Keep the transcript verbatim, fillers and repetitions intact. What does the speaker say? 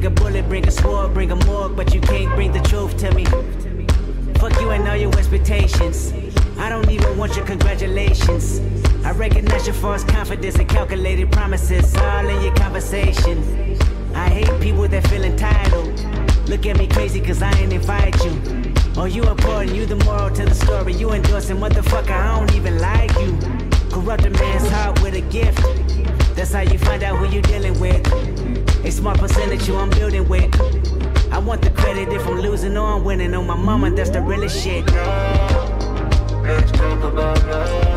Bring a bullet, bring a sword, bring a morgue, but you can't bring the truth to me. Fuck you and all your expectations. I don't even want your congratulations. I recognize your false confidence and calculated promises all in your conversation. I hate people that feel entitled. Look at me crazy cause I ain't invite you. Oh, you important, you the moral to the story. You endorsing, motherfucker, I don't even like you. Corrupt a man's heart with a gift. That's how you find out who you dealing with. A small percentage you I'm building with. I want the credit if I'm losing or I'm winning. On my mama, that's the realest shit. Let's talk about love.